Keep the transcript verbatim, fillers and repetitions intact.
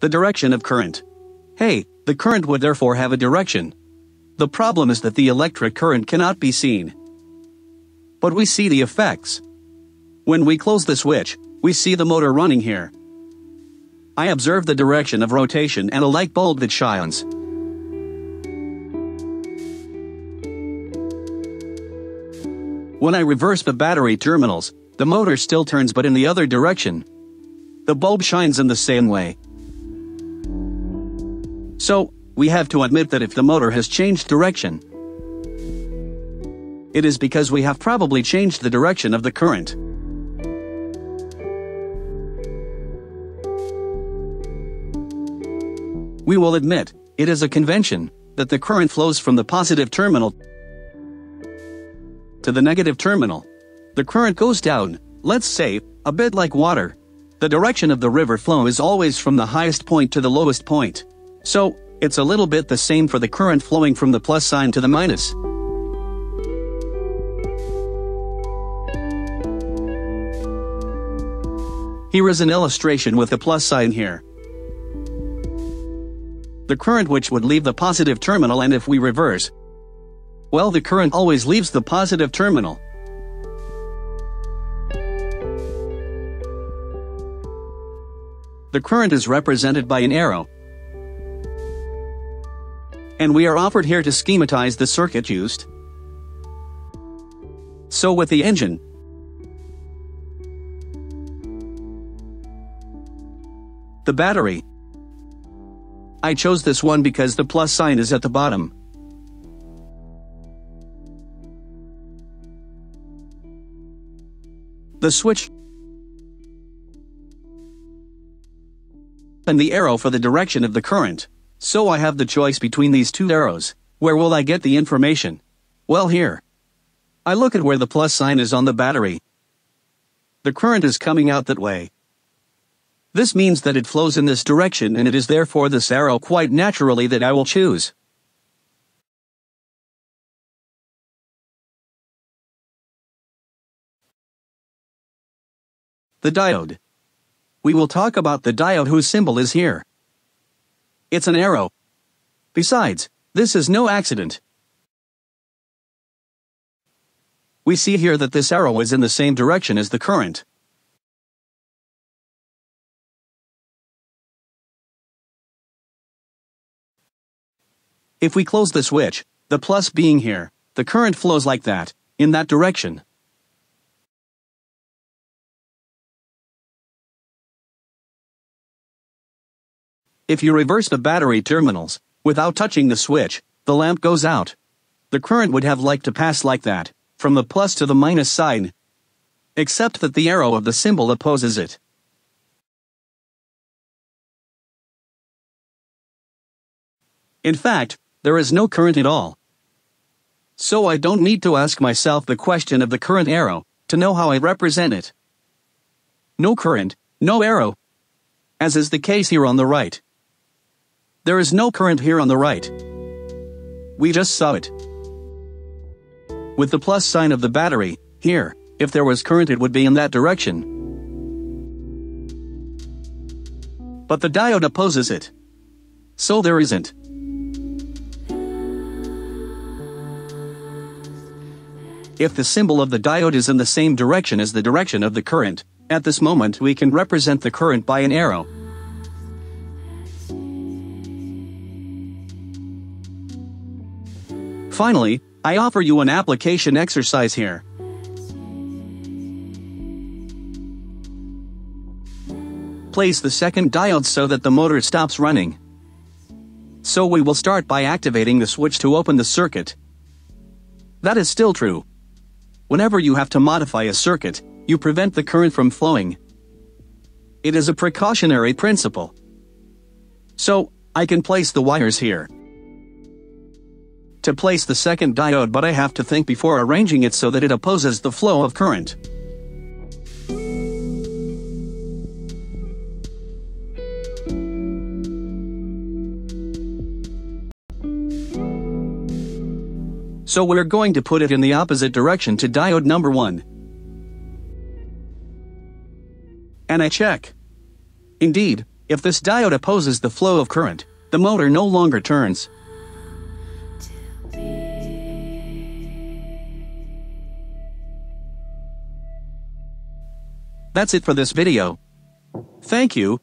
the direction of current. Hey, the current would therefore have a direction. The problem is that the electric current cannot be seen, but we see the effects. When we close the switch, we see the motor running here. I observe the direction of rotation and a light bulb that shines. When I reverse the battery terminals, the motor still turns but in the other direction. The bulb shines in the same way. So, we have to admit that if the motor has changed direction, it is because we have probably changed the direction of the current. We will admit, it is a convention, that the current flows from the positive terminal to the negative terminal. The current goes down, let's say, a bit like water. The direction of the river flow is always from the highest point to the lowest point. So, it's a little bit the same for the current flowing from the plus sign to the minus. Here is an illustration with the plus sign here. The current which would leave the positive terminal, and if we reverse, well, the current always leaves the positive terminal. The current is represented by an arrow, and we are offered here to schematize the circuit used. So with the engine, the battery, I chose this one because the plus sign is at the bottom. The switch and the arrow for the direction of the current. So I have the choice between these two arrows. Where will I get the information? Well, here. I look at where the plus sign is on the battery. The current is coming out that way. This means that it flows in this direction, and it is therefore this arrow quite naturally that I will choose. The diode. We will talk about the diode whose symbol is here. It's an arrow. Besides, this is no accident. We see here that this arrow is in the same direction as the current. If we close the switch, the plus being here, the current flows like that, in that direction. If you reverse the battery terminals, without touching the switch, the lamp goes out. The current would have liked to pass like that, from the plus to the minus sign, except that the arrow of the symbol opposes it. In fact, there is no current at all. So I don't need to ask myself the question of the current arrow, to know how I represent it. No current, no arrow, as is the case here on the right. There is no current here on the right. We just saw it. With the plus sign of the battery, here, if there was current it would be in that direction. But the diode opposes it. So there isn't. If the symbol of the diode is in the same direction as the direction of the current, at this moment we can represent the current by an arrow. Finally, I offer you an application exercise here. Place the second diode so that the motor stops running. So we will start by activating the switch to open the circuit. That is still true. Whenever you have to modify a circuit, you prevent the current from flowing. It is a precautionary principle. So, I can place the wires here to place the second diode, but I have to think before arranging it so that it opposes the flow of current. So we're going to put it in the opposite direction to diode number one. And I check. Indeed, If this diode opposes the flow of current, the motor no longer turns. That's it for this video. Thank you.